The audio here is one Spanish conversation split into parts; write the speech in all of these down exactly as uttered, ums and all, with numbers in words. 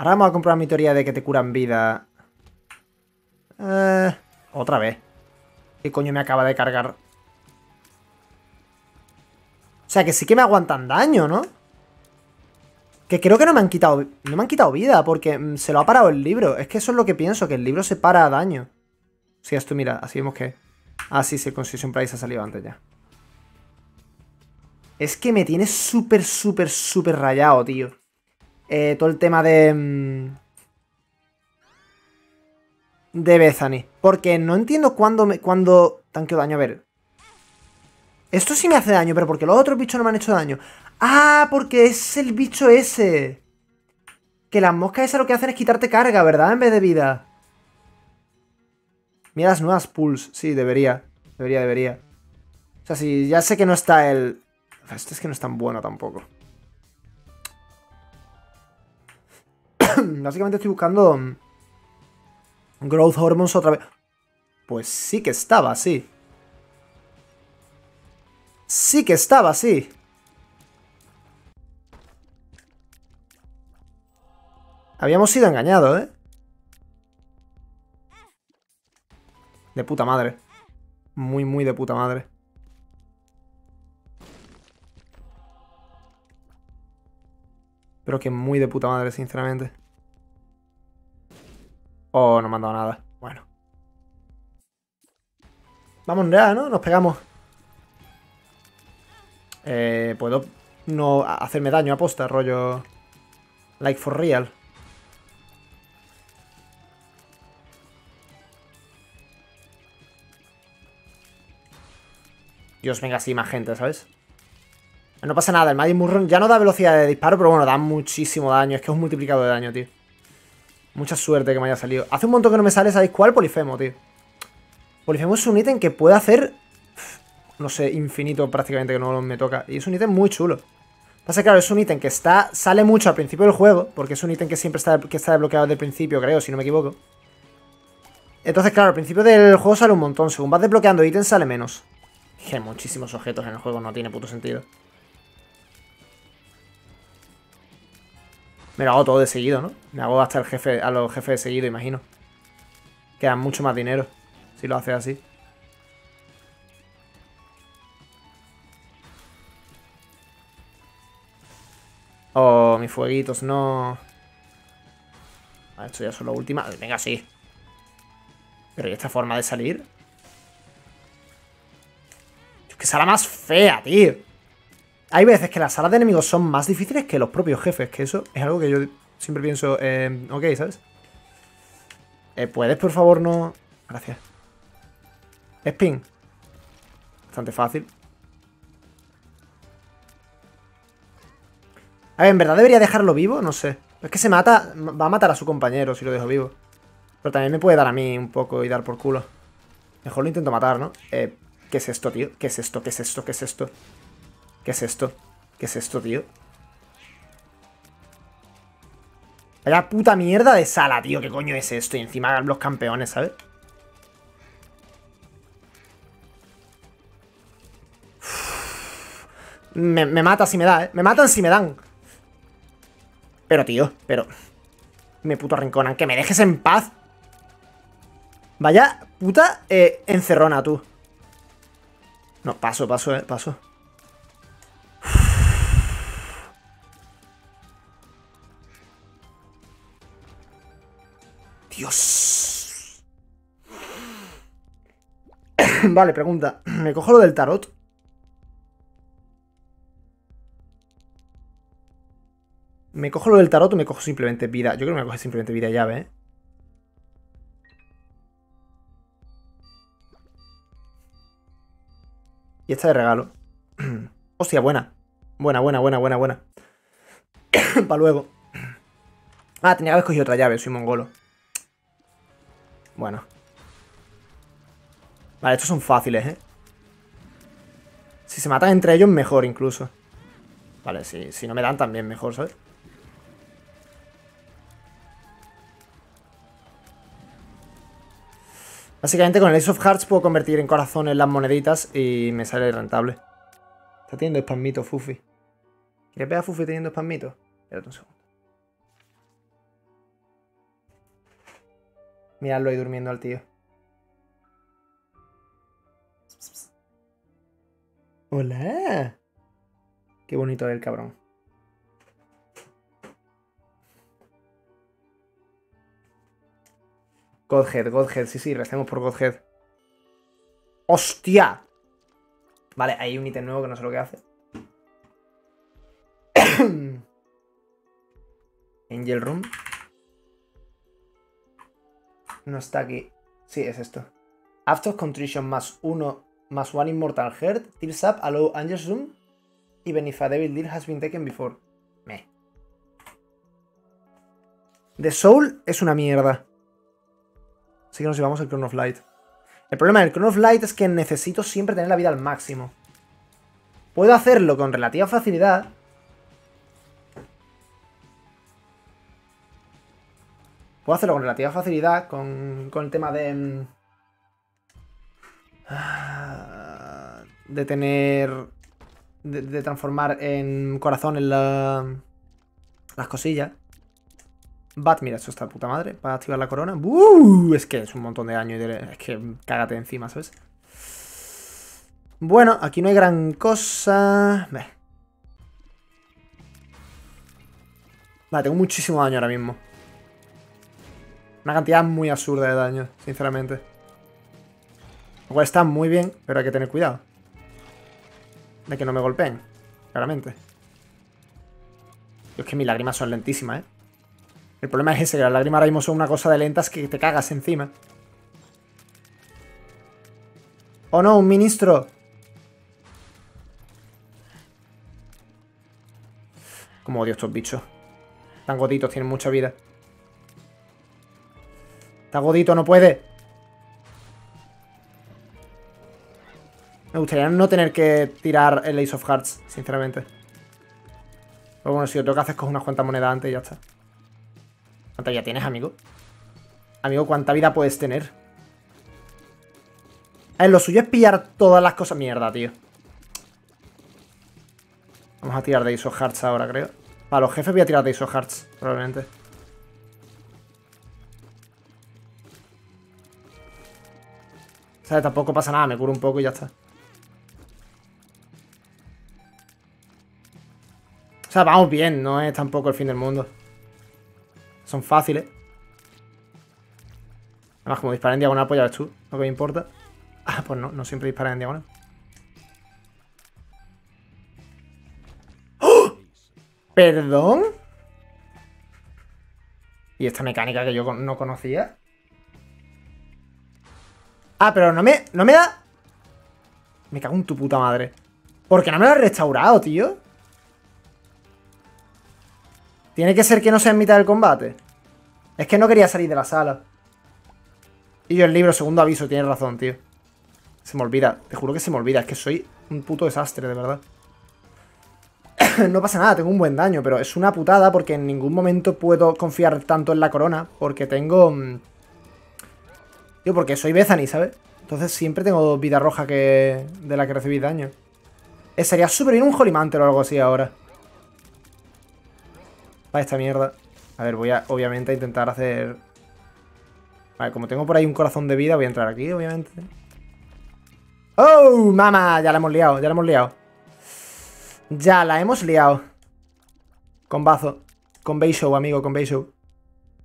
Ahora vamos a comprar mi teoría de que te curan vida. Eh, otra vez. ¿Qué coño me acaba de cargar? O sea, que sí que me aguantan daño, ¿no? Que creo que no me han quitado... No me han quitado vida porque se lo ha parado el libro. Es que eso es lo que pienso, que el libro se para a daño. Sí, esto mira, así vemos que... Ah, sí, sí, el Constitution Price ha salido antes ya. Es que me tiene súper, súper, súper rayado, tío. Eh, todo el tema de... De Bethany. Porque no entiendo cuándo... Me, cuándo tanqueo daño. A ver. Esto sí me hace daño, pero porque los otros bichos no me han hecho daño. ¡Ah! Porque es el bicho ese. Que las moscas esas lo que hacen es quitarte carga, ¿verdad? En vez de vida. Mira las nuevas pulls. Sí, debería. Debería, debería. O sea, sí, ya sé que no está el... Este es que no es tan bueno tampoco. Básicamente estoy buscando... Growth Hormones otra vez. Pues sí que estaba, sí. Sí que estaba, sí. Habíamos sido engañados, ¿eh? De puta madre. Muy, muy de puta madre. Creo que muy de puta madre, sinceramente. Oh, no me han dado nada. Bueno. Vamos ya, ¿no? Nos pegamos. Eh, puedo no hacerme daño, aposta, rollo... Like for real. Dios, venga así más gente, ¿sabes? No pasa nada, el Magic Murron ya no da velocidad de disparo, pero bueno, da muchísimo daño. Es que es un multiplicado de daño, tío. Mucha suerte que me haya salido. Hace un montón que no me sale, ¿sabéis cuál? Polifemo, tío. Polifemo es un ítem que puede hacer... No sé, infinito prácticamente, que no me toca. Y es un ítem muy chulo. Pasa que, claro, es un ítem que está sale mucho al principio del juego, porque es un ítem que siempre está, que está desbloqueado desde el principio, creo, si no me equivoco. Entonces, claro, al principio del juego sale un montón. Según vas desbloqueando ítems, sale menos. Que hay muchísimos objetos en el juego, no tiene puto sentido. Me lo hago todo de seguido, ¿no? Me hago hasta el jefe, a los jefes de seguido, imagino. Queda mucho más dinero si lo haces así. Oh, mis fueguitos, no. Vale, esto ya son las últimas. Venga, sí. Pero ¿y esta forma de salir? Es que sala más fea, tío. Hay veces que las salas de enemigos son más difíciles que los propios jefes, que eso es algo que yo siempre pienso, eh, ok, ¿sabes? Eh, ¿puedes, por favor, no...? Gracias. Spin. Bastante fácil. A ver, ¿en verdad debería dejarlo vivo? No sé. Es que se mata... Va a matar a su compañero si lo dejo vivo. Pero también me puede dar a mí un poco y dar por culo. Mejor lo intento matar, ¿no? Eh, ¿qué es esto, tío? ¿Qué es esto? ¿Qué es esto? ¿Qué es esto? ¿Qué es esto? ¿Qué es esto, tío? Vaya puta mierda de sala, tío. ¿Qué coño es esto? Y encima los campeones, ¿sabes? Me, me mata si me da, ¿eh? Me matan si me dan. Pero, tío, pero... Me puto arrinconan. Que me dejes en paz. Vaya puta eh, encerrona, tú. No, paso, paso, eh, paso. Dios. Vale, pregunta. ¿Me cojo lo del tarot? ¿Me cojo lo del tarot o me cojo simplemente vida? Yo creo que me cojo simplemente vida y llave, ¿eh? Y esta de regalo. Hostia, buena. Buena, buena, buena, buena, buena. Pa' luego. Ah, tenía que haber cogido otra llave, soy mongolo. Bueno. Vale, estos son fáciles, ¿eh? Si se matan entre ellos, mejor incluso. Vale, si, si no me dan, también mejor, ¿sabes? Básicamente con el Ace of Hearts puedo convertir en corazones las moneditas y me sale rentable. Está teniendo spamito, Fufi. ¿Quieres ver a Fufi teniendo spamito? Espérate un segundo. Miradlo ahí durmiendo al tío. ¡Hola! Qué bonito es el cabrón. Godhead, Godhead, sí, sí, recemos por Godhead. ¡Hostia! Vale, hay un ítem nuevo que no sé lo que hace. Angel Room. No está aquí. Sí, es esto. After Contrition más uno, más one Immortal Heart. Tears up, allow Angel Zoom. Even if a devil deal has been taken before. Meh. The Soul es una mierda. Así que nos llevamos el Chrono of Light. El problema del Chrono of Light es que necesito siempre tener la vida al máximo. Puedo hacerlo con relativa facilidad. Puedo hacerlo con relativa facilidad con, con el tema de... De tener... De, de transformar en corazón en la, las cosillas. Bat, mira, eso está de puta madre. Para activar la corona. ¡Uh! Es que es un montón de daño. Y de, es que cágate encima, ¿sabes? Bueno, aquí no hay gran cosa. Ve. Vale, tengo muchísimo daño ahora mismo. Una cantidad muy absurda de daño, sinceramente. Lo cual está muy bien, pero hay que tener cuidado de que no me golpeen, claramente. Yo es que mis lágrimas son lentísimas, ¿eh? El problema es ese, que las lágrimas ahora mismo son una cosa de lentas que te cagas encima. ¡Oh no, un ministro! Como odio estos bichos. Tan goditos, tienen mucha vida. Está godito, no puede. Me gustaría no tener que tirar el Ace of Hearts, sinceramente. Pero bueno, si lo tengo que hacer es coger unas cuantas monedas antes y ya está. ¿Cuánta vida tienes, amigo? Amigo, ¿cuánta vida puedes tener? A ver, lo suyo es pillar todas las cosas. Mierda, tío. Vamos a tirar de Ace of Hearts ahora, creo. Para los jefes voy a tirar de Ace of Hearts, probablemente. O sea, tampoco pasa nada, me curo un poco y ya está. O sea, vamos bien, no es tampoco el fin del mundo. Son fáciles. Además, como disparan en diagonal, pues ya ves tú, lo que me importa. Ah, pues no, no siempre disparan en diagonal. ¡Oh! ¿Perdón? ¿Y esta mecánica que yo no conocía? Ah, pero no me, no me da... Me cago en tu puta madre. ¿Por qué no me lo has restaurado, tío? Tiene que ser que no sea en mitad del combate. Es que no quería salir de la sala. Y yo el libro, segundo aviso, tienes razón, tío. Se me olvida, te juro que se me olvida. Es que soy un puto desastre, de verdad. No pasa nada, tengo un buen daño. Pero es una putada porque en ningún momento puedo confiar tanto en la corona. Porque tengo... Tío, porque soy Bethany, ¿sabes? Entonces siempre tengo vida roja que... de la que recibí daño. Eh, sería súper bien un Holy Mantle o algo así ahora. Para esta mierda. A ver, voy a, obviamente, a intentar hacer... Vale, como tengo por ahí un corazón de vida, voy a entrar aquí, obviamente. ¡Oh, mamá! Ya la hemos liado, ya la hemos liado. Ya la hemos liado. Con bazo. Con Beishow, amigo, con Beishow.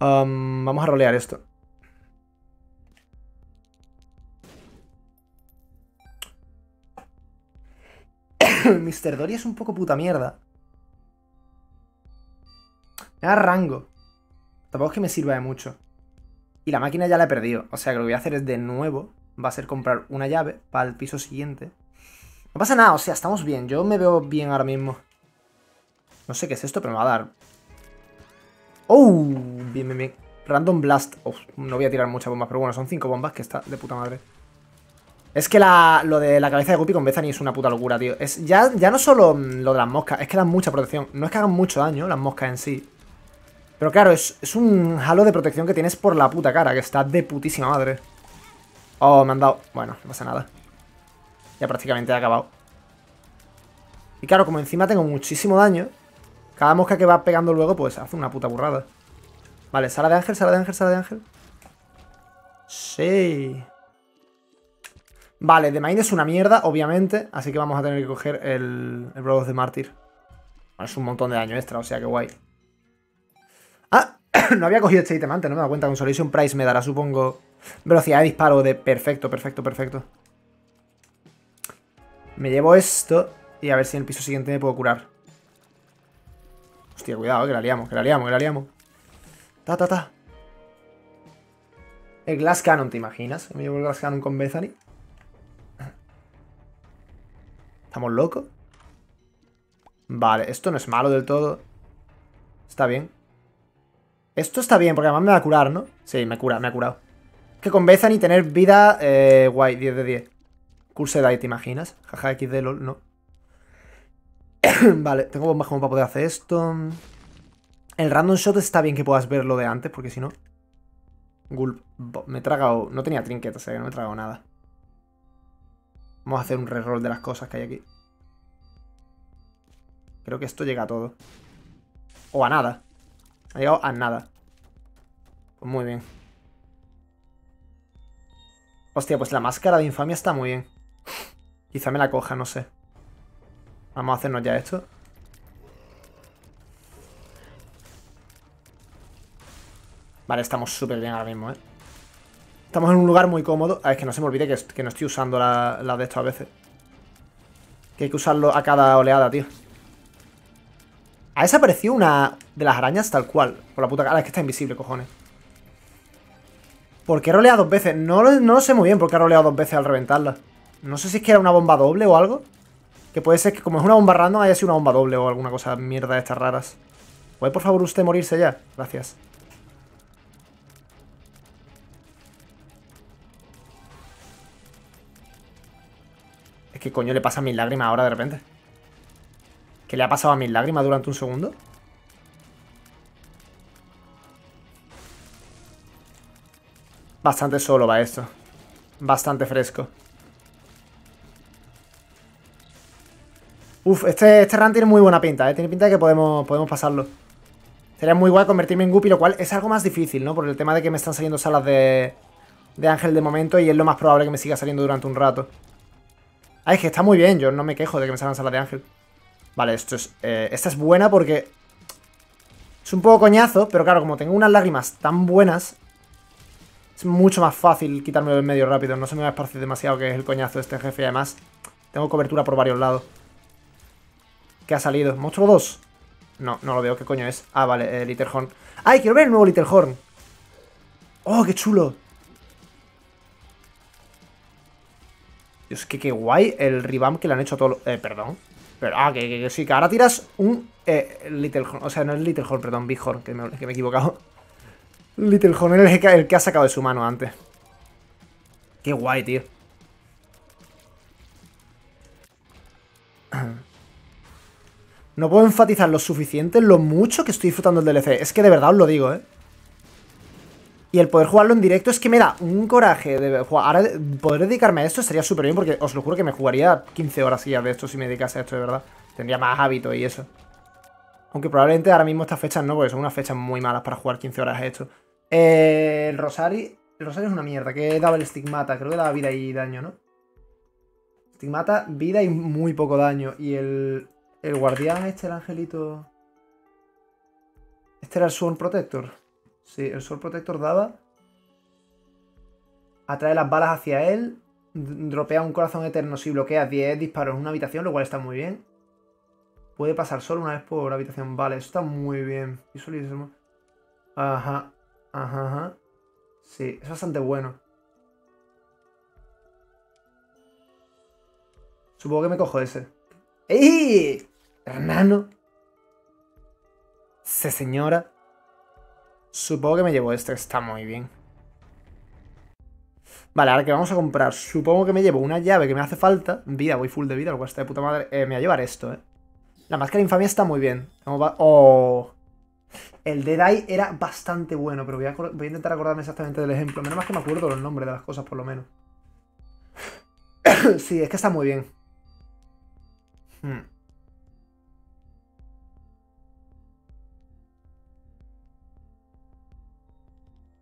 Um, vamos a rolear esto. mister Dory es un poco puta mierda. Me da rango. Tampoco es que me sirva de mucho. Y la máquina ya la he perdido. O sea que lo que voy a hacer es de nuevo. Va a ser comprar una llave para el piso siguiente. No pasa nada, o sea, estamos bien. Yo me veo bien ahora mismo. No sé qué es esto, pero me va a dar. ¡Oh! Bien, bien, bien. Random Blast. Uf, no voy a tirar muchas bombas, pero bueno, son cinco bombas que está de puta madre. Es que la, lo de la cabeza de Guppy con Bethany es una puta locura, tío. Es, ya, ya no solo lo de las moscas, es que dan mucha protección. No es que hagan mucho daño las moscas en sí. Pero claro, es, es un halo de protección que tienes por la puta cara, que está de putísima madre. Oh, me han dado... Bueno, no pasa nada. Ya prácticamente he acabado. Y claro, como encima tengo muchísimo daño, cada mosca que va pegando luego, pues hace una puta burrada. Vale, sala de ángel, sala de ángel, sala de ángel. Sí. Vale, The Mind es una mierda, obviamente. Así que vamos a tener que coger el, el Breath of the Martyr. Bueno, es un montón de daño extra, o sea que guay. Ah, no había cogido este ítem antes, no me he dado cuenta. Con Solution Price me dará, supongo, velocidad de disparo de perfecto, perfecto, perfecto. Me llevo esto y a ver si en el piso siguiente me puedo curar. Hostia, cuidado, que la liamos, que la liamos, que la liamos. Ta, ta, ta. El Glass Cannon, ¿te imaginas? Me llevo el Glass Cannon con Bethany. ¿Estamos locos? Vale, esto no es malo del todo. Está bien. Esto está bien, porque además me va a curar, ¿no? Sí, me cura, me ha curado. Es que con Bethany tener vida, eh, guay, diez de diez. Curse de ahí, ¿te imaginas? Jaja, equis de, lol, no. Vale, tengo bombas como para poder hacer esto. El random shot está bien que puedas ver lo de antes, porque si no... Gulp, me he tragado... No tenía trinquetas, o sea que no me he tragado nada. Vamos a hacer un reroll de las cosas que hay aquí. Creo que esto llega a todo. O a nada. Ha llegado a nada. Pues muy bien. Hostia, pues la máscara de infamia está muy bien. Quizá me la coja, no sé. Vamos a hacernos ya esto. Vale, estamos súper bien ahora mismo, ¿eh? Estamos en un lugar muy cómodo. Ah, es que no se me olvide que, que no estoy usando la, la de esto a veces. Que hay que usarlo a cada oleada, tío. Ha desaparecido una de las arañas tal cual. Por la puta cara, es que está invisible, cojones. ¿Por qué he roleado dos veces? No lo, no lo sé muy bien por qué he roleado dos veces al reventarla. No sé si es que era una bomba doble o algo. Que puede ser que como es una bomba random haya sido una bomba doble o alguna cosa mierda de estas raras. ¿Puede por favor usted morirse ya? Gracias. Es que coño le pasa a mis lágrimas ahora de repente. ¿Qué le ha pasado a mis lágrimas durante un segundo? Bastante solo va esto. Bastante fresco. Uf, este, este run tiene muy buena pinta, ¿eh? Tiene pinta de que podemos, podemos pasarlo. Sería muy guay convertirme en Guppy, lo cual es algo más difícil, ¿no? Por el tema de que me están saliendo salas de, de ángel de momento y es lo más probable que me siga saliendo durante un rato. Ah, es que está muy bien, yo no me quejo de que me salgan salas de ángel. Vale, esto es, eh, esta es buena porque es un poco coñazo, pero claro, como tengo unas lágrimas tan buenas... Es mucho más fácil quitarme del medio rápido. No se me va a esparcir demasiado, que es el coñazo de este jefe. Y además, tengo cobertura por varios lados. ¿Qué ha salido? ¿Monstruo dos? No, no lo veo. ¿Qué coño es? Ah, vale, eh, Littlehorn. ¡Ay, quiero ver el nuevo Littlehorn! ¡Oh, qué chulo! Dios, que qué guay el revamp que le han hecho a todo lo... Eh, perdón. Pero, ah, que, que, que sí, que ahora tiras un... Eh, Littlehorn. O sea, no es Littlehorn, perdón, Bighorn, que me, que me he equivocado. Littlehorn es el que ha sacado de su mano antes. Qué guay, tío. No puedo enfatizar lo suficiente lo mucho que estoy disfrutando el D L C. Es que de verdad os lo digo, ¿eh? Y el poder jugarlo en directo es que me da un coraje de jugar. Ahora poder dedicarme a esto sería súper bien, porque os lo juro que me jugaría quince horas ya de esto si me dedicase a esto, de verdad. Tendría más hábito y eso. Aunque probablemente ahora mismo estas fechas no, porque son unas fechas muy malas para jugar quince horas a esto. Eh, el Rosario... El Rosario es una mierda, que daba el Stigmata. Creo que daba vida y daño, ¿no? Stigmata, vida y muy poco daño. Y el... El guardián este, el angelito... Este era el Sword Protector. Sí, el Sword Protector daba... Atrae las balas hacia él. Dropea un corazón eterno si bloquea diez disparos en una habitación, lo cual está muy bien. Puede pasar solo una vez por habitación. Vale, eso está muy bien. Ajá, ajá, ajá. Sí, es bastante bueno. Supongo que me cojo ese. ¡Ey! Hernano. Se señora. Supongo que me llevo este, está muy bien. Vale, ahora que vamos a comprar. Supongo que me llevo una llave que me hace falta. Vida, voy full de vida, lo cual está de puta madre. Eh, me voy a llevar esto, eh. La máscara de infamia está muy bien. ¡Oh! El Dead Eye era bastante bueno, pero voy a, voy a intentar acordarme exactamente del ejemplo. Menos mal que me acuerdo los nombres de las cosas, por lo menos. Sí, es que está muy bien. Hmm.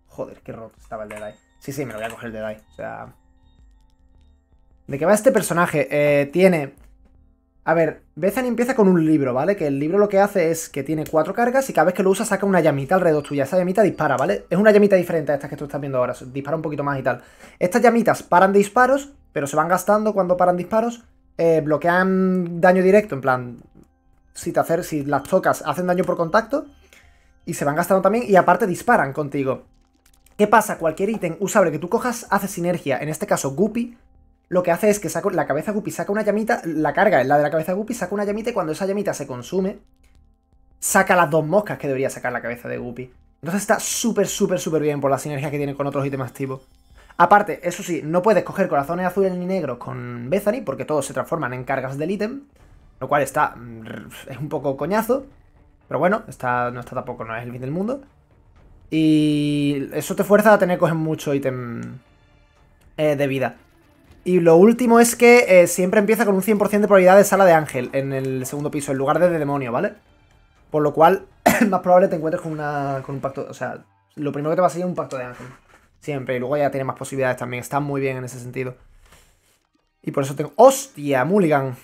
Joder, qué roto estaba el Dead Eye. Sí, sí, me lo voy a coger el Dead Eye. O sea... ¿De qué va este personaje? Eh, tiene... A ver, Bethany empieza con un libro, ¿vale? Que el libro lo que hace es que tiene cuatro cargas y cada vez que lo usa saca una llamita alrededor tuya. Esa llamita dispara, ¿vale? Es una llamita diferente a estas que tú estás viendo ahora. Dispara un poquito más y tal. Estas llamitas paran disparos, pero se van gastando cuando paran disparos. Eh, bloquean daño directo, en plan... Si, te hacer, si las tocas, hacen daño por contacto. Y se van gastando también. Y aparte disparan contigo. ¿Qué pasa? Cualquier ítem usable que tú cojas hace sinergia. En este caso, Guppy... Lo que hace es que saca la cabeza Guppy, saca una llamita, la carga es la de la cabeza Guppy, saca una llamita y cuando esa llamita se consume, saca las dos moscas que debería sacar la cabeza de Guppy. Entonces está súper, súper, súper bien por la sinergia que tiene con otros ítems activos. Aparte, eso sí, no puedes coger corazones azules ni negros con Bethany porque todos se transforman en cargas del ítem, lo cual está... es un poco coñazo, pero bueno, está, no está tampoco, no es el fin del mundo. Y eso te fuerza a tener que coger mucho ítem eh, de vida. Y lo último es que eh, siempre empieza con un cien por ciento de probabilidad de sala de ángel en el segundo piso, en lugar de, de demonio, ¿vale? Por lo cual, más probable te encuentres con, una, con un pacto... O sea, lo primero que te va a salir es un pacto de ángel. Siempre. Y luego ya tiene más posibilidades también. Está muy bien en ese sentido. Y por eso tengo... ¡Hostia! Mulligan.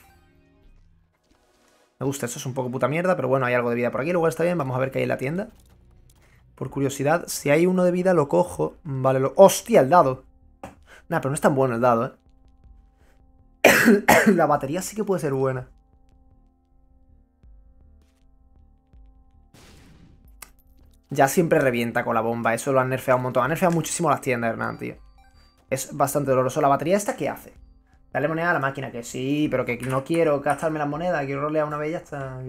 Me gusta. Eso es un poco puta mierda, pero bueno, hay algo de vida por aquí. Luego está bien. Vamos a ver qué hay en la tienda. Por curiosidad, si hay uno de vida lo cojo. Vale, lo... ¡Hostia! El dado. Nah, pero no es tan bueno el dado, ¿eh? La batería sí que puede ser buena. Ya siempre revienta con la bomba. Eso lo han nerfeado un montón. Han nerfeado muchísimo las tiendas, Hernán, tío. Es bastante doloroso. ¿La batería esta qué hace? Dale moneda a la máquina. Que sí, pero que no quiero gastarme las monedas. Quiero rolear una vez y ya está.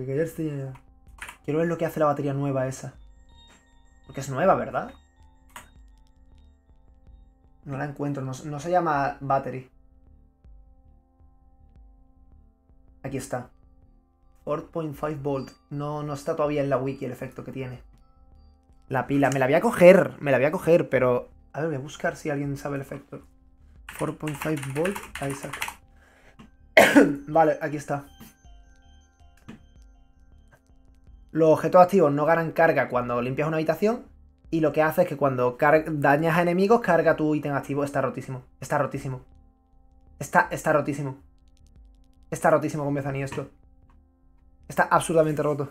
Quiero ver lo que hace la batería nueva esa. Porque es nueva, ¿verdad? No la encuentro. No, no se llama battery. Aquí está. cuatro punto cinco volt. No, no está todavía en la wiki el efecto que tiene. La pila. Me la voy a coger. Me la voy a coger, pero... A ver, voy a buscar si alguien sabe el efecto. cuatro punto cinco volt. Ahí está. Vale, aquí está. Los objetos activos no ganan carga cuando limpias una habitación. Y lo que hace es que cuando dañas a enemigos, carga tu ítem activo. Está rotísimo. Está rotísimo. Está, está rotísimo. Está rotísimo con Bethany esto. Está absolutamente roto.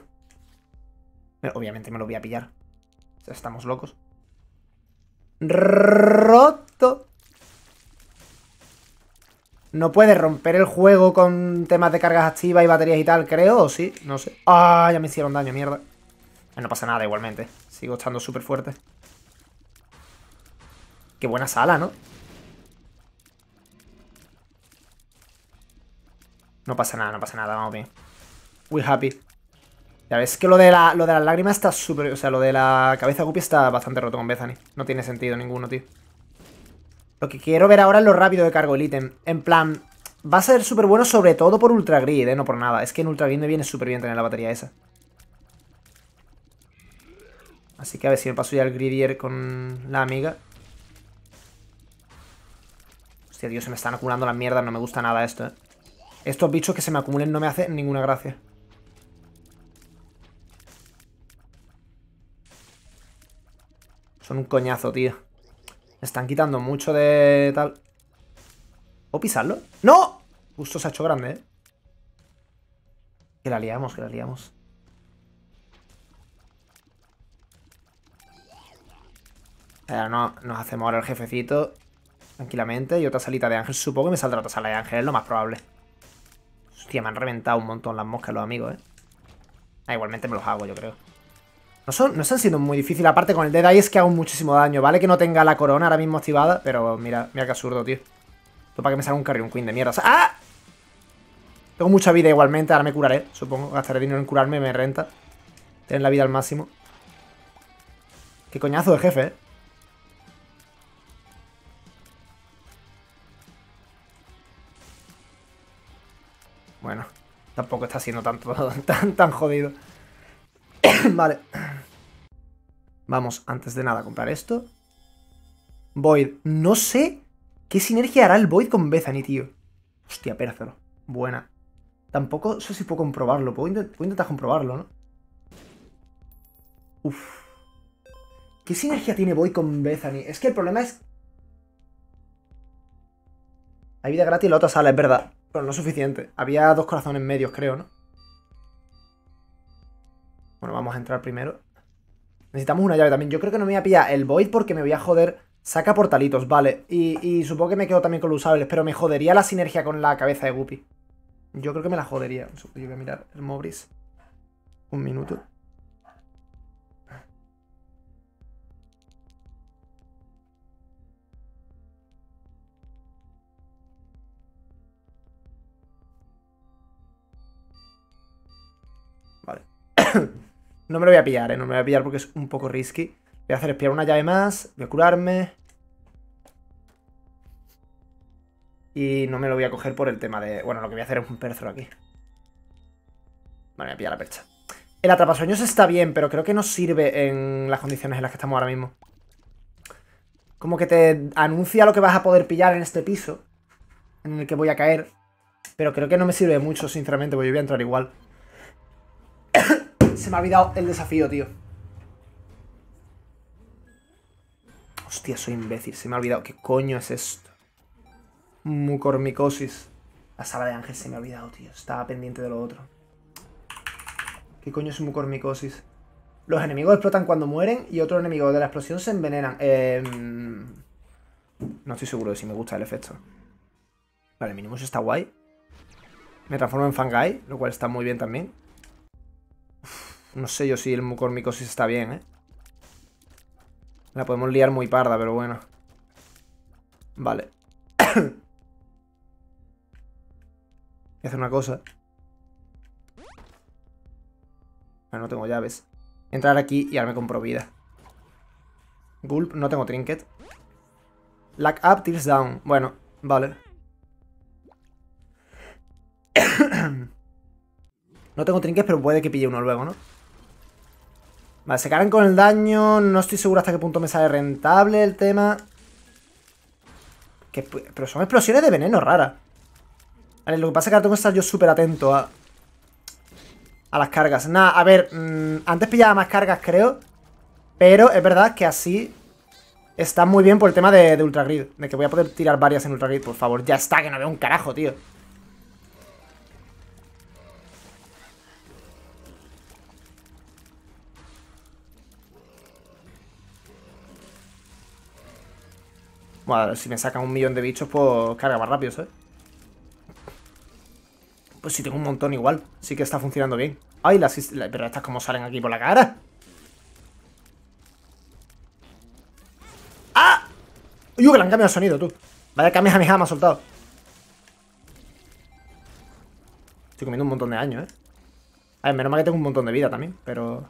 Pero obviamente me lo voy a pillar. Estamos locos. Roto. No puedes romper el juego con temas de cargas activas y baterías y tal, creo, o sí. No sé. Ah, ya me hicieron daño, mierda. No pasa nada igualmente. Sigo estando súper fuerte. Qué buena sala, ¿no? No pasa nada, no pasa nada, vamos bien. Muy happy. Ya ves que lo de la, lo de las lágrimas está súper... O sea, lo de la cabeza Guppy está bastante roto con Bethany. No tiene sentido ninguno, tío. Lo que quiero ver ahora es lo rápido que cargo el ítem. En plan, va a ser súper bueno sobre todo por Ultra Grid, ¿eh? No por nada. Es que en Ultra Grid me viene súper bien tener la batería esa. Así que a ver si me paso ya el Greedier con la amiga. Hostia, tío, se me están acumulando las mierdas. No me gusta nada esto, ¿eh? Estos bichos que se me acumulen no me hacen ninguna gracia. Son un coñazo, tío. Me están quitando mucho de tal. ¿Puedo pisarlo? ¡No! Justo se ha hecho grande, ¿eh? Que la liamos, que la liamos. Pero no, nos hacemos ahora el jefecito tranquilamente. Y otra salita de ángel. Supongo que me saldrá otra sala de ángel, es lo más probable. Hostia, me han reventado un montón las moscas los amigos, ¿eh? Ah, igualmente me los hago, yo creo. No, son, no están siendo muy difíciles. Aparte, con el Dead Eye es que hago muchísimo daño. Vale que no tenga la corona ahora mismo activada, pero mira, mira qué absurdo, tío. Esto para que me salga un Carrion Queen de mierda. ¡Ah! Tengo mucha vida igualmente. Ahora me curaré, supongo. Gastaré dinero en curarme, me renta. Tener la vida al máximo. Qué coñazo de jefe, ¿eh? Bueno, tampoco está siendo tanto, tan, tan jodido. Vale. Vamos, antes de nada, a comprar esto. Void. No sé qué sinergia hará el Void con Bethany, tío. Hostia, pércero. Buena. Tampoco sé si puedo comprobarlo. Puedo, intent puedo intentar comprobarlo, ¿no? Uf. ¿Qué sinergia tiene Void con Bethany? Es que el problema es Hay vida gratis y la otra sala, es verdad. Pero no es suficiente. Había dos corazones medios, creo, ¿no? Bueno, vamos a entrar primero. Necesitamos una llave también. Yo creo que no me voy a pillar el Void porque me voy a joder. Saca portalitos, vale. Y, y supongo que me quedo también con los usables. Pero me jodería la sinergia con la cabeza de Guppy. Yo creo que me la jodería. Un segundo, yo voy a mirar el Mobris. Un minuto. Vale. No me lo voy a pillar, ¿eh? No me lo voy a pillar porque es un poco risky. Voy a hacer espiar una llave más. Voy a curarme. Y no me lo voy a coger por el tema de... Bueno, lo que voy a hacer es un perthro aquí. Vale, voy a pillar la percha. El atrapasueños está bien, pero creo que no sirve en las condiciones en las que estamos ahora mismo. Como que te anuncia lo que vas a poder pillar en este piso en el que voy a caer. Pero creo que no me sirve mucho, sinceramente, porque yo voy a entrar igual. Se me ha olvidado el desafío, tío. Hostia, soy imbécil. Se me ha olvidado. ¿Qué coño es esto? Mucormicosis. La sala de ángel se me ha olvidado, tío. Estaba pendiente de lo otro. ¿Qué coño es mucormicosis? Los enemigos explotan cuando mueren y otros enemigos de la explosión se envenenan. Eh... No estoy seguro de si me gusta el efecto. Vale, Minimush está guay. Me transformo en Fangai, lo cual está muy bien también. No sé yo si el mucormicosis está bien, ¿eh? La podemos liar muy parda, pero bueno. Vale. Voy a hacer una cosa. Bueno, no tengo llaves. Entrar aquí y ahora me compro vida. Gulp, no tengo trinket. Lack up, tears down. Bueno, vale. No tengo trinket, pero puede que pille uno luego, ¿no? Vale, se cargan con el daño. No estoy seguro hasta qué punto me sale rentable el tema. Que, pero son explosiones de veneno raras. Vale, lo que pasa es que ahora tengo que estar yo súper atento a, a las cargas. Nada, a ver, mmm, antes pillaba más cargas, creo. Pero es verdad que así está muy bien por el tema de, de Ultra Grid. De que voy a poder tirar varias en Ultra Grid, por favor. Ya está, que no veo un carajo, tío. Bueno, si me sacan un millón de bichos, pues carga más rápido, ¿sabes? Pues si tengo un montón igual. Sí que está funcionando bien. Ay, las... Pero estas como salen aquí por la cara. ¡Ah! Uy, que le han cambiado el sonido, tú. Vaya cambias a mi jama, soltado. Estoy comiendo un montón de daño, ¿eh? A ver, menos mal que tengo un montón de vida también, pero...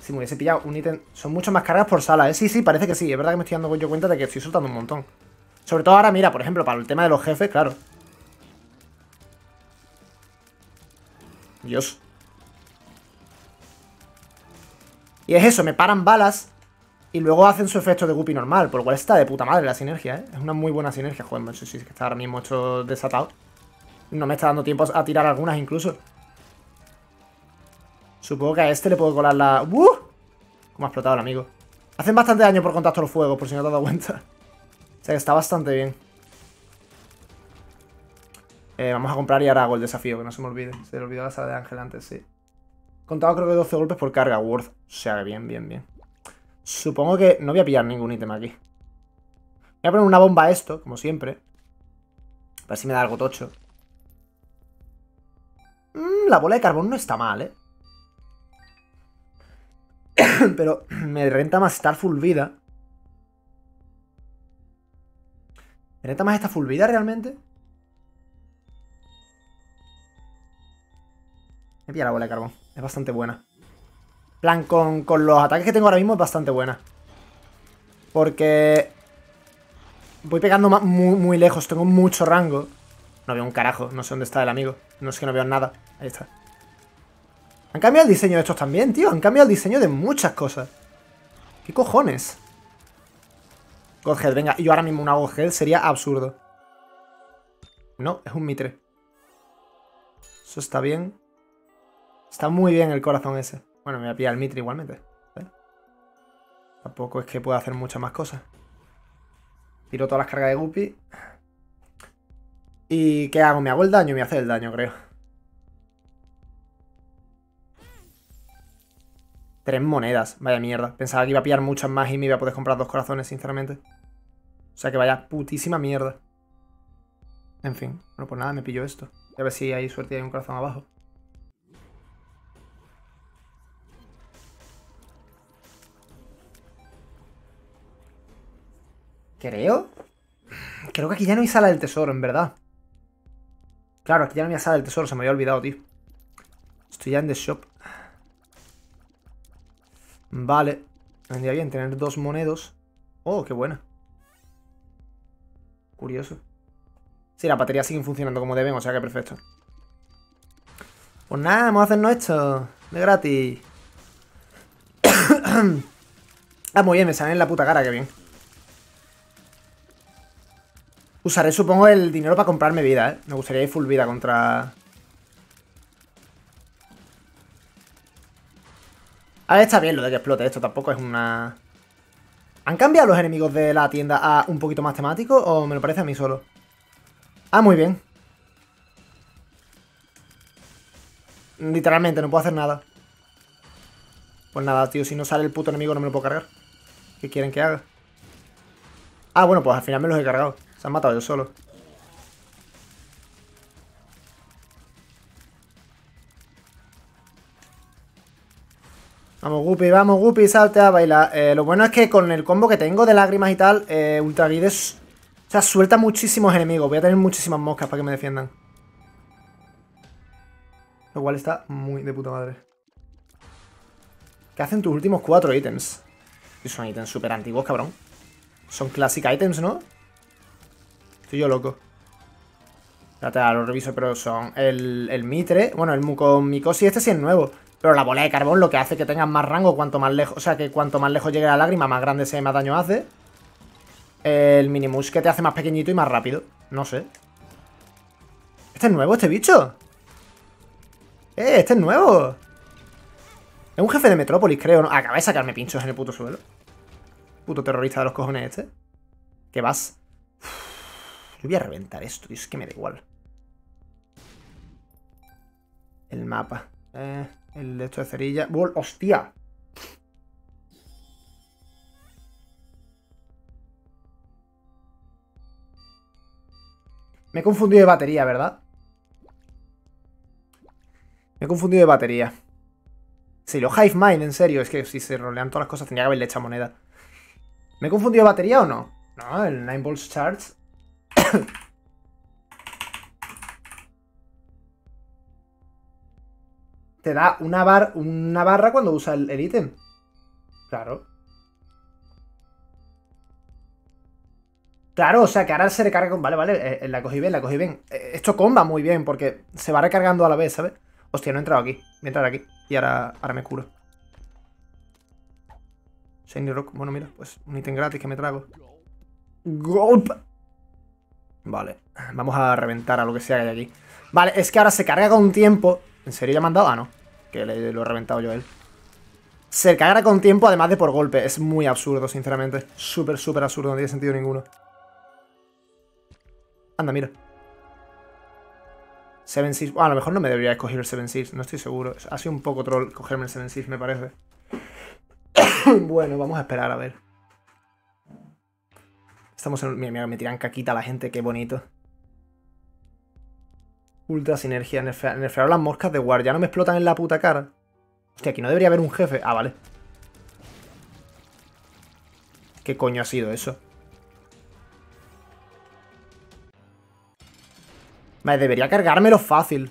Si me hubiese pillado un ítem... Son mucho más cargas por sala, ¿eh? Sí, sí, parece que sí. Es verdad que me estoy dando yo cuenta de que estoy soltando un montón. Sobre todo ahora, mira, por ejemplo, para el tema de los jefes, claro. Dios. Y es eso, me paran balas y luego hacen su efecto de Guppy normal. Por lo cual está de puta madre la sinergia, ¿eh? Es una muy buena sinergia. Joder, no sé si es que está ahora mismo hecho desatado. No me está dando tiempo a tirar algunas incluso. Supongo que a este le puedo colar la... ¡Uh! Cómo ha explotado el amigo. Hacen bastante daño por contacto a los fuegos, por si no te has dado cuenta. O sea que está bastante bien. Eh, vamos a comprar y ahora hago el desafío, que no se me olvide. Se le olvidó la sala de ángel antes, sí. Contaba creo que doce golpes por carga, worth. O sea que bien, bien, bien. Supongo que no voy a pillar ningún ítem aquí. Voy a poner una bomba a esto, como siempre. Para ver si me da algo tocho. Mm, la bola de carbón no está mal, ¿eh? Pero me renta más estar full vida. ¿Me renta más esta full vida realmente? Me pilla la bola de carbón. Es bastante buena. Plan, con, con los ataques que tengo ahora mismo es bastante buena. Porque voy pegando muy, muy lejos. Tengo mucho rango. No veo un carajo. No sé dónde está el amigo. No sé, que no veo nada. Ahí está. Han cambiado el diseño de estos también, tío. Han cambiado el diseño de muchas cosas. ¿Qué cojones? Godhead, venga. Yo ahora mismo una Godhead sería absurdo. No, es un Mitre. Eso está bien. Está muy bien el corazón ese. Bueno, me voy a pillar el Mitre igualmente. ¿Eh? Tampoco es que pueda hacer muchas más cosas. Tiro todas las cargas de Guppy. ¿Y qué hago? ¿Me hago el daño? Me hace el daño, creo. Tres monedas. Vaya mierda. Pensaba que iba a pillar muchas más y me iba a poder comprar dos corazones, sinceramente. O sea que vaya putísima mierda. En fin. Bueno, pues nada, me pillo esto. A ver si hay suerte y hay un corazón abajo. Creo. Creo que aquí ya no hay sala del tesoro, en verdad. Claro, aquí ya no hay sala del tesoro. Se me había olvidado, tío. Estoy ya en The Shop. Vale. Vendría bien tener dos monedos. Oh, qué buena. Curioso. Sí, las baterías siguen funcionando como deben, o sea que perfecto. Pues nada, vamos a hacernos esto. De gratis. Ah, muy bien, me salen en la puta cara, qué bien. Usaré, supongo, el dinero para comprarme vida, ¿eh? Me gustaría ir full vida contra... A ver, está bien lo de que explote esto, tampoco es una... ¿Han cambiado los enemigos de la tienda a un poquito más temático o me lo parece a mí solo? Ah, muy bien. Literalmente, no puedo hacer nada. Pues nada, tío, si no sale el puto enemigo no me lo puedo cargar. ¿Qué quieren que haga? Ah, bueno, pues al final me los he cargado. Se han matado yo solo. Vamos, Guppy, vamos, Guppy, salte a bailar. Eh, lo bueno es que con el combo que tengo de lágrimas y tal, eh, Ultra Grid es... O sea, suelta muchísimos enemigos. Voy a tener muchísimas moscas para que me defiendan. Lo cual está muy de puta madre. ¿Qué hacen tus últimos cuatro ítems? Y son ítems súper antiguos, cabrón. Son clásica ítems, ¿no? Estoy yo loco. Espérate, ahora lo reviso, pero son el, el Mitre. Bueno, el Mucormicosis, este sí es nuevo. Pero la bola de carbón lo que hace que tengan más rango cuanto más lejos... O sea, que cuanto más lejos llegue la lágrima, más grande sea y más daño hace. El Minimush que te hace más pequeñito y más rápido. No sé. ¿Este es nuevo, este bicho? ¡Eh, este es nuevo! Es un jefe de Metrópolis, creo, ¿no? Acaba de sacarme pinchos en el puto suelo. Puto terrorista de los cojones este. ¿Qué vas? Uf, yo voy a reventar esto, tío. Es que me da igual. El mapa. Eh... El de esto de cerilla. ¡Bol! ¡Hostia! Me he confundido de batería, ¿verdad? Me he confundido de batería. Sí, los Hive Mind, en serio. Es que si se rolean todas las cosas tenía que haberle hecho moneda. ¿Me he confundido de batería o no? No, el nueve volts charge. Te da una, bar, una barra cuando usa el ítem. Claro. Claro, o sea que ahora se recarga con... Vale, vale, eh, la cogí bien, la cogí bien. Eh, esto comba muy bien porque se va recargando a la vez, ¿sabes? Hostia, no he entrado aquí. Voy a entrar aquí y ahora, ahora me curo. Shiny Rock. Bueno, mira, pues un ítem gratis que me trago. Gulp. Vale, vamos a reventar a lo que sea que hay aquí. Vale, es que ahora se carga con tiempo... ¿En serio ya me han dado? Ah, no. Que le, lo he reventado yo a él. Se carga con tiempo, además de por golpe. Es muy absurdo, sinceramente. Súper, súper absurdo. No tiene sentido ninguno. Anda, mira. Seven Seas. Bueno, a lo mejor no me debería escoger el Seven Seas. No estoy seguro. Ha sido un poco troll cogerme el Seven Seas, me parece. Bueno, vamos a esperar, a ver. Estamos en... Mira, mira, me tiran caquita a la gente. Qué bonito. Ultra sinergia, nerfearon las moscas de guard. Ya no me explotan en la puta cara. Hostia, aquí no debería haber un jefe. Ah, vale. ¿Qué coño ha sido eso? Vale, debería cargármelo fácil.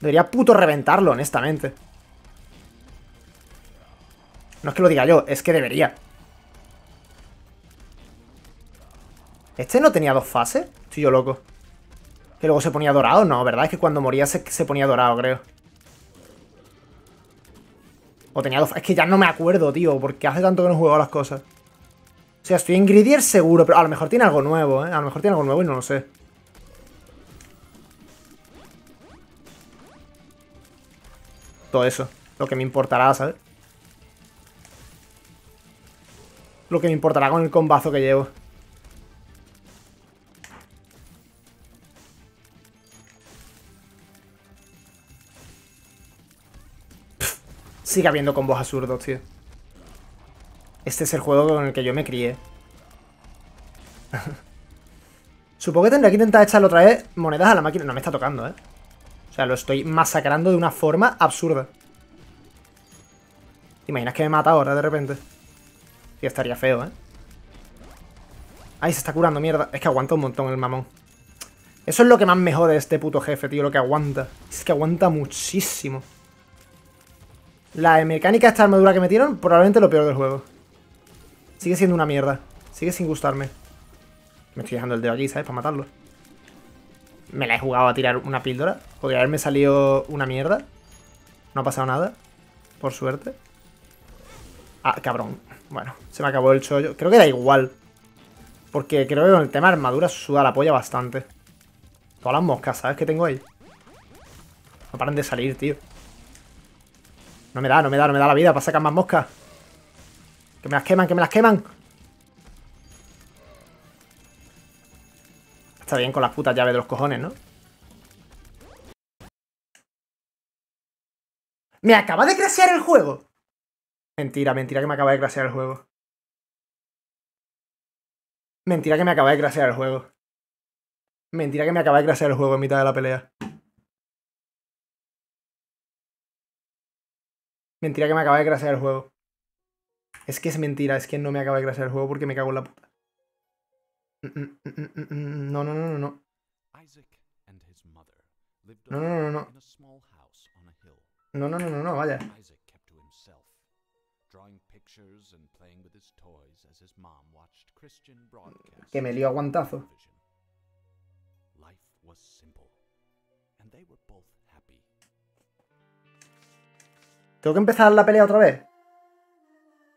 Debería puto reventarlo, honestamente. No es que lo diga yo, es que debería. ¿Este no tenía dos fases? Estoy yo loco. Que luego se ponía dorado, no, ¿verdad? Es que cuando moría se, se ponía dorado, creo. O tenía dos... Es que ya no me acuerdo, tío, porque hace tanto que no he jugado las cosas. O sea, estoy en Greedier seguro, pero a lo mejor tiene algo nuevo, ¿eh? A lo mejor tiene algo nuevo y no lo sé. Todo eso. Lo que me importará, ¿sabes? Lo que me importará con el combazo que llevo. sigue habiendo combos absurdos, tío. Este es el juego con el que yo me crié. Supongo que tendré que intentar echarle otra vez monedas a la máquina. No me está tocando, ¿eh? O sea, lo estoy masacrando de una forma absurda. ¿Te imaginas que me mata ahora de repente? Sí, estaría feo, ¿eh? Ay, se está curando, mierda. Es que aguanta un montón el mamón. Eso es lo que más me jode de este puto jefe, tío. Lo que aguanta. Es que aguanta muchísimo. La mecánica de esta armadura que metieron, probablemente lo peor del juego. Sigue siendo una mierda. Sigue sin gustarme. Me estoy dejando el dedo aquí, ¿sabes? Para matarlo. Me la he jugado a tirar una píldora. Podría haberme salido una mierda. No ha pasado nada. Por suerte. Ah, cabrón. Bueno, se me acabó el chollo. Creo que da igual. Porque creo que con el tema de armadura suda la polla bastante. Todas las moscas, ¿sabes? Que tengo ahí. No paran de salir, tío. No me da, no me da, no me da la vida para sacar más moscas. Que me las queman, que me las queman. Está bien con las putas llaves de los cojones, ¿no? ¡Me acaba de crashear el juego! Mentira, mentira que me acaba de crashear el juego. Mentira que me acaba de crashear el juego. Mentira que me acaba de crashear el juego en mitad de la pelea. Mentira que me acaba de crashear el juego. Es que es mentira, es que no me acaba de crashear el juego porque me cago en la puta. No, no, no, no, no. No, no, no, no, no. No, no, no, no, no, vaya. Que me lío a guantazo. ¿Tengo que empezar la pelea otra vez?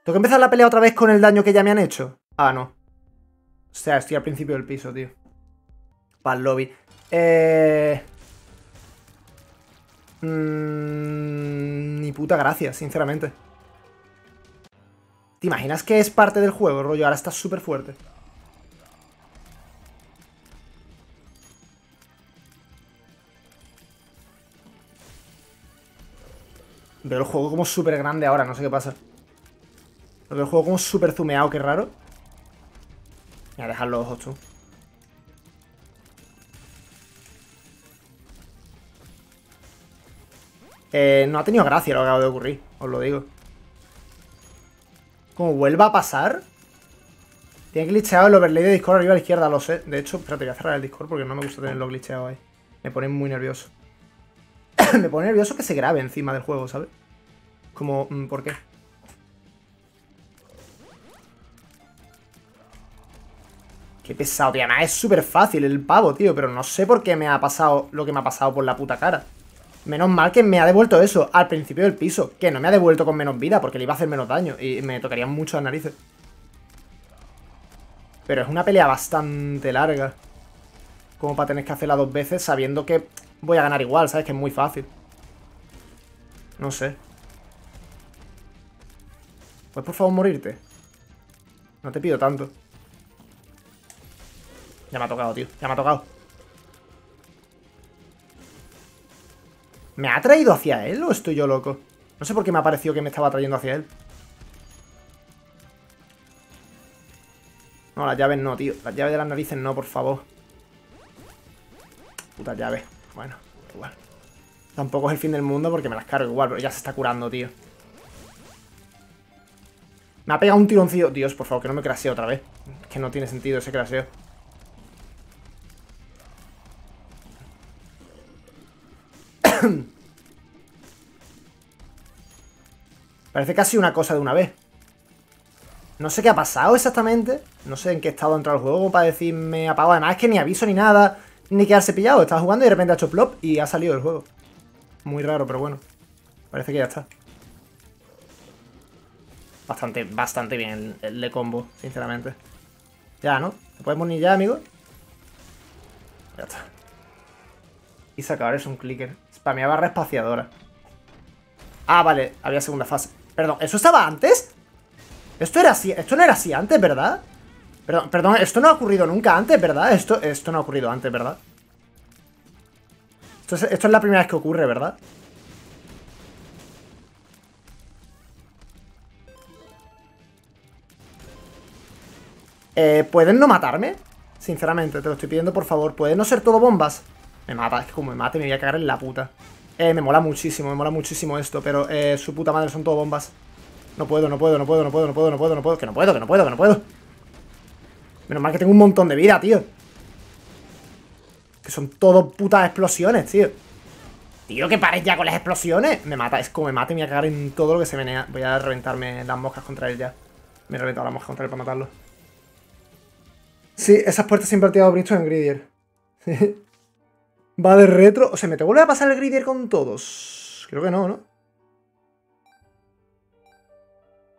¿Tengo que empezar la pelea otra vez con el daño que ya me han hecho? Ah, no. O sea, estoy al principio del piso, tío. Para el lobby. Eh... Mm... Ni puta gracia, sinceramente. ¿Te imaginas que es parte del juego, rollo? Ahora estás súper fuerte. Veo el juego como súper grande ahora, no sé qué pasa. Lo veo el juego como súper zumeado, qué raro. Voy a dejar los ojos, tú. Eh, no ha tenido gracia lo que acaba de ocurrir, os lo digo. Como vuelva a pasar. Tiene glitcheado el overlay de Discord arriba a la izquierda, lo sé. De hecho, espérate, voy a cerrar el Discord porque no me gusta tenerlo glitcheado ahí. Me pone muy nervioso. Me pone nervioso que se grabe encima del juego, ¿sabes? Como, ¿por qué? Qué pesado, tío. Además es súper fácil el pavo, tío. Pero no sé por qué me ha pasado lo que me ha pasado por la puta cara. Menos mal que me ha devuelto eso al principio del piso. Que no me ha devuelto con menos vida porque le iba a hacer menos daño. Y me tocarían mucho las narices. Pero es una pelea bastante larga. Como para tener que hacerla dos veces sabiendo que voy a ganar igual, ¿sabes? Que es muy fácil. No sé. ¿Puedes por favor morirte? No te pido tanto. Ya me ha tocado, tío. Ya me ha tocado. ¿Me ha traído hacia él o estoy yo loco? No sé por qué me ha parecido que me estaba trayendo hacia él. No, las llaves no, tío. Las llaves de las narices no, por favor. Puta llave. Bueno, igual. Tampoco es el fin del mundo porque me las cargo igual, pero ya se está curando, tío. Me ha pegado un tironcillo. Dios, por favor, que no me crasee otra vez. Es que no tiene sentido ese craseo. Parece casi una cosa de una vez. No sé qué ha pasado exactamente. No sé en qué estado ha entrado el juego para decirme apagado. Además es que ni aviso ni nada. Ni quedarse pillado. Estaba jugando y de repente ha hecho plop y ha salido del juego. Muy raro, pero bueno. Parece que ya está. Bastante, bastante bien el, el de combo, sinceramente. Ya, ¿no? ¿Te podemos ni ya, amigo? Ya está. Y sacar es un clicker. Spamea barra espaciadora. Ah, vale, había segunda fase. Perdón, ¿eso estaba antes? Esto era así, esto no era así antes, ¿verdad? Perdón, perdón, esto no ha ocurrido nunca antes, ¿verdad? Esto, esto no ha ocurrido antes, ¿verdad? Esto es, esto es la primera vez que ocurre, ¿verdad? Eh, ¿pueden no matarme? Sinceramente, te lo estoy pidiendo, por favor. ¿Puede no ser todo bombas? Me mata, es que como me mate me voy a cagar en la puta. Eh, me mola muchísimo, me mola muchísimo esto, pero eh, su puta madre son todo bombas. No puedo, no puedo, no puedo, no puedo, no puedo, no puedo, no puedo, que no puedo, que no puedo, que no puedo. Menos mal que tengo un montón de vida, tío. Que son todo putas explosiones, tío. Tío, que pares ya con las explosiones. Me mata, es como me mate, me voy a cagar en todo lo que se menea. Voy a reventarme las moscas contra él ya. Me he reventado las moscas contra él para matarlo. Sí, esas puertas siempre han tirado bristos en Greedier. Va de retro. O sea, ¿me te vuelve a pasar el Greedier con todos? Creo que no, ¿no?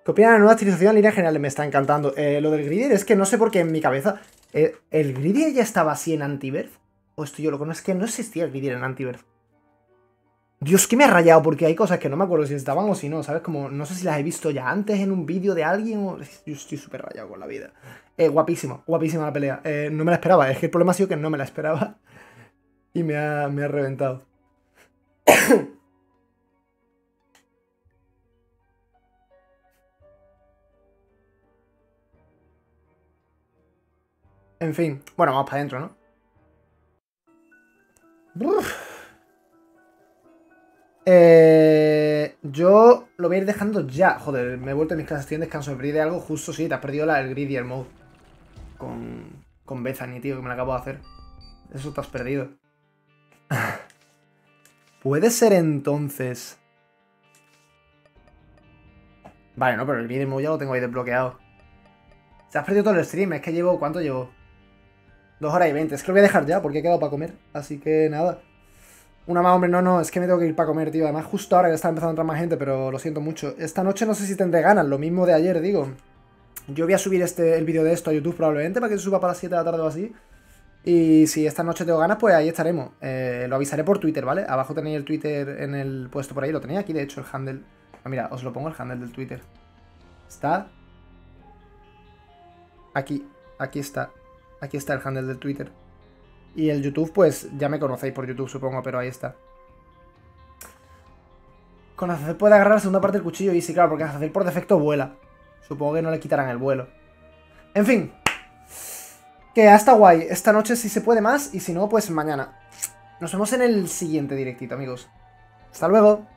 ¿Qué opinan de la nueva estilización en línea general? Me está encantando. Eh, lo del Greedier es que no sé por qué en mi cabeza... Eh, ¿el Greedier ya estaba así en Antibirth? O esto yo lo conozco, es que no existía el Greedier en Antibirth. Dios, que me ha rayado, porque hay cosas que no me acuerdo si estaban o si no, ¿sabes? Como, no sé si las he visto ya antes en un vídeo de alguien o... Yo estoy súper rayado con la vida. Eh, guapísimo, guapísima la pelea. Eh, no me la esperaba, es que el problema ha sido que no me la esperaba. Y me ha, me ha reventado. En fin, bueno, vamos para adentro, ¿no? Uf. Eh, yo lo voy a ir dejando ya. Joder, me he vuelto a mis clases, estoy en descanso. Me perdí de algo justo, sí, te has perdido la, el Greedier mode con, con Bethany, tío, que me la acabo de hacer. Eso te has perdido. Puede ser entonces. Vale, no, pero el Greedier mode ya lo tengo ahí desbloqueado. Te has perdido todo el stream, es que llevo, ¿cuánto llevo? dos horas y veinte, es que lo voy a dejar ya porque he quedado para comer, así que nada. Una más, hombre, no, no, es que me tengo que ir para comer, tío. Además, justo ahora que está empezando a entrar más gente, pero lo siento mucho. Esta noche no sé si tendré ganas, lo mismo de ayer, digo. Yo voy a subir este, el vídeo de esto a YouTube probablemente para que se suba para las siete de la tarde o así. Y si esta noche tengo ganas, pues ahí estaremos. Eh, lo avisaré por Twitter, ¿vale? Abajo tenéis el Twitter en el puesto por ahí, lo tenéis aquí, de hecho, el handle. Ah, mira, os lo pongo el handle del Twitter. Está... Aquí, aquí está. Aquí está el handle del Twitter. Y el YouTube, pues ya me conocéis por YouTube, supongo, pero ahí está. Con Azazel puede agarrar la segunda parte del cuchillo. Y sí, claro, porque Azazel por defecto vuela. Supongo que no le quitarán el vuelo. En fin. Que hasta guay. Esta noche si se puede más y si no, pues mañana. Nos vemos en el siguiente directito, amigos. Hasta luego.